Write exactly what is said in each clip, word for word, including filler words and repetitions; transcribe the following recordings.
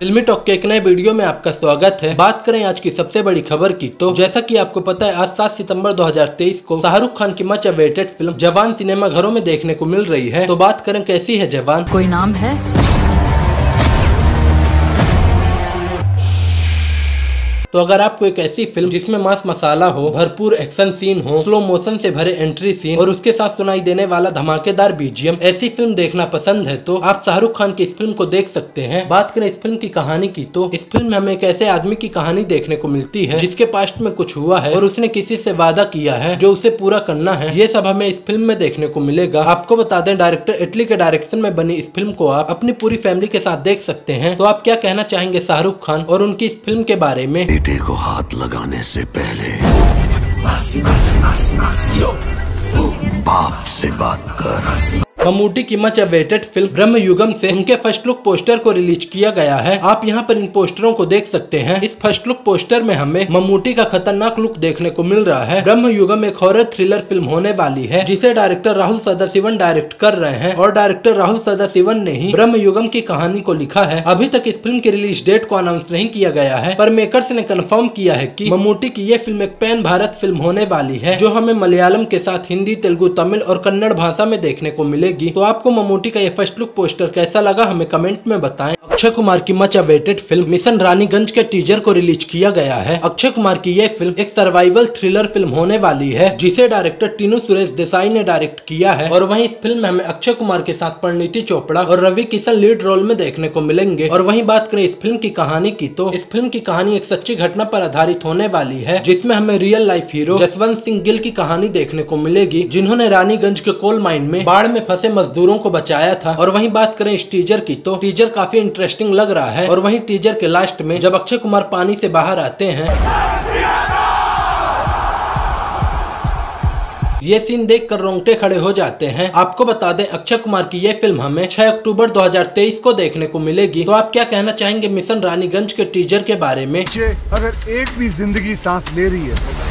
फिल्मी टॉक के एक नए वीडियो में आपका स्वागत है। बात करें आज की सबसे बड़ी खबर की तो जैसा कि आपको पता है आज सात सितंबर दो हज़ार तेईस को शाहरुख खान की much awaited film Jawan cinema घरों में देखने को मिल रही है। तो बात करें कैसी है जवान, कोई नाम है? तो अगर आपको एक ऐसी फिल्म जिसमें मांस मसाला हो, भरपूर एक्शन सीन हो, स्लो मोशन से भरे एंट्री सीन और उसके साथ सुनाई देने वाला धमाकेदार बीजीएम, ऐसी फिल्म देखना पसंद है तो आप शाहरुख खान की इस फिल्म को देख सकते हैं। बात करें इस फिल्म की कहानी की तो इस फिल्म में हमें एक ऐसे आदमी की कहानी देखने को मिलती है जिसके पास्ट में कुछ हुआ है और उसने किसी से वादा किया है जो उसे पूरा करना है। ये सब हमें इस फिल्म में देखने को मिलेगा। आपको बता दें डायरेक्टर एटली के डायरेक्शन में बनी इस फिल्म को आप अपनी पूरी फैमिली के साथ देख सकते हैं। तो आप क्या कहना चाहेंगे शाहरुख खान और उनकी इस फिल्म के बारे में? बेटे को हाथ लगाने से पहले मासी, मासी, मासी, मासी, यो, बाप से बात कर। मम्मूटी की मच अवेटेड फिल्म ब्रह्मयुगम से उनके फर्स्ट लुक पोस्टर को रिलीज किया गया है। आप यहां पर इन पोस्टरों को देख सकते हैं। इस फर्स्ट लुक पोस्टर में हमें मम्मूटी का खतरनाक लुक देखने को मिल रहा है। ब्रह्मयुगम एक हॉरर थ्रिलर फिल्म होने वाली है जिसे डायरेक्टर राहुल सदरसीवन डायरेक्ट कर रहे हैं और डायरेक्टर राहुल सदरसीवन ने ही ब्रह्मयुगम की कहानी को लिखा है। अभी तक इस फिल्म की रिलीज डेट को अनाउंस नहीं किया गया है पर मेकर्स ने कन्फर्म किया है कि मम्मूटी की ये फिल्म एक पैन भारत फिल्म होने वाली है जो हमें मलयालम के साथ हिंदी, तेलुगु, तमिल और कन्नड़ भाषा में देखने को मिलेगी। तो आपको मम्मूटी का ये फर्स्ट लुक पोस्टर कैसा लगा हमें कमेंट में बताएं। अक्षय कुमार की much awaited film mission Raniganj के टीजर को रिलीज किया गया है। अक्षय कुमार की यह फिल्म एक सर्वाइवल थ्रिलर फिल्म होने वाली है जिसे डायरेक्टर टीनू सुरेश देसाई ने डायरेक्ट किया है और वहीं इस फिल्म में हमें अक्षय कुमार के साथ परणीति चोपड़ा और रवि किशन लीड रोल में देखने को मिलेंगे। और वहीं बात करें इस फिल्म की कहानी की तो इस फिल्म की कहानी एक सच्ची घटना पर आधारित होने वाली है जिसमें हमें real life hero Jaswant Singh Gill की कहानी देखने को मिलेगी जिन्होंने रानीगंज के कोल माइन में बाढ़ में फंसे मजदूरों को बचाया था। और वहीं बात करें इस टीजर की तो टीजर काफी इंटरेस्टिंग लग रहा है। और वहीं टीजर के लास्ट में जब अक्षय कुमार पानी से बाहर आते हैं ये सीन देखकर रोंगटे खड़े हो जाते हैं। आपको बता दें अक्षय कुमार की ये फिल्म हमें छह अक्टूबर दो हज़ार तेईस को देखने को मिलेगी। तो आप क्या कहना चाहेंगे मिशन रानीगंज के टीजर के बारे में? अगर एक भी जिंदगी सांस ले रही है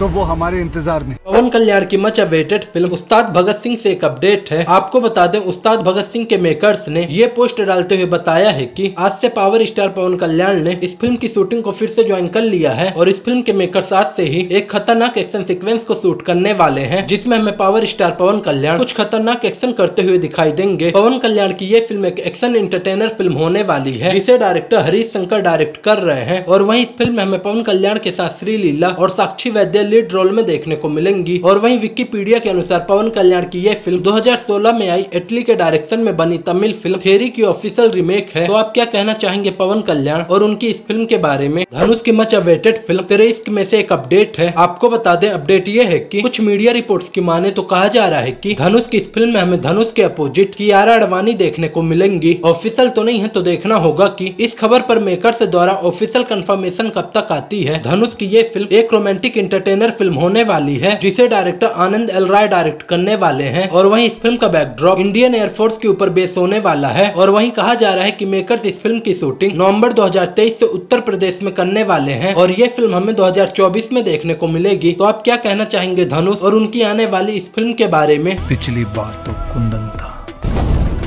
तो वो हमारे इंतजार में। पवन कल्याण की मच अवेटेड फिल्म उस्ताद भगत सिंह से एक अपडेट है। आपको बता दें उस्ताद भगत सिंह के मेकर्स ने ये पोस्ट डालते हुए बताया है कि आज से पावर स्टार पवन कल्याण ने इस फिल्म की शूटिंग को फिर से ज्वाइन कर लिया है और इस फिल्म के मेकर्स आज से ही एक खतरनाक एक्शन सीक्वेंस को शूट करने वाले है जिसमे हमें पावर स्टार पवन कल्याण कुछ खतरनाक एक्शन करते हुए दिखाई देंगे। पवन कल्याण की ये फिल्म एक एक्शन एंटरटेनर फिल्म होने वाली है जिसे डायरेक्टर हरीश शंकर डायरेक्ट कर रहे हैं। और वही इस फिल्म में हमें पवन कल्याण के साथ श्री लीला और साक्षी वैद्य लीड रोल में देखने को मिलेंगी। और वहीं विकिपीडिया के अनुसार पवन कल्याण की यह फिल्म दो हज़ार सोलह में आई एटली के डायरेक्शन में बनी तमिल फिल्म थेरी की ऑफिशियल रीमेक है। तो आप क्या कहना चाहेंगे पवन कल्याण और उनकी इस फिल्म के बारे में? धनुष की मच अवेटेड फिल्म तेरे इसके में से एक अपडेट है। आपको बता दें अपडेट ये है कि कुछ मीडिया रिपोर्ट्स की माने तो कहा जा रहा है कि धनुष की इस फिल्म में हमें धनुष के अपोजिट कियारा आडवाणी देखने को मिलेंगी। ऑफिशियल तो नहीं है तो देखना होगा कि इस खबर पर मेकर्स द्वारा ऑफिशियल कंफर्मेशन कब तक आती है। धनुष की ये फिल्म एक रोमांटिक एंटरटेनर फिल्म होने वाली है जिसे director Anand L Rai direct करने वाले हैं। और वहीं इस फिल्म का बैकड्रॉप इंडियन एयरफोर्स के ऊपर बेस होने वाला है। और वहीं कहा जा रहा है कि मेकर्स इस फिल्म की शूटिंग नवंबर दो हज़ार तेईस से उत्तर प्रदेश में करने वाले हैं और ये फिल्म हमें दो हज़ार चौबीस में देखने को मिलेगी। तो आप क्या कहना चाहेंगे धनुष और उनकी आने वाली इस फिल्म के बारे में? पिछली बार तो कुंदन था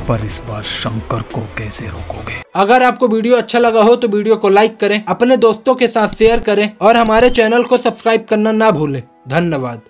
पर इस बार शंकर को कैसे रोकोगे? अगर आपको वीडियो अच्छा लगा हो तो वीडियो को लाइक करें, अपने दोस्तों के साथ शेयर करें और हमारे चैनल को सब्सक्राइब करना ना भूलें। धन्यवाद।